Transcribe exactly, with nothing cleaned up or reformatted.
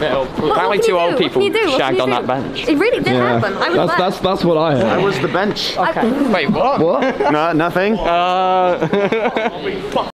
Well, probably two old people shagged on that bench. It really did yeah. happen. I was that's, that's, that's what I heard. I was the bench. Okay. Wait, what? What? No, nothing. Uh...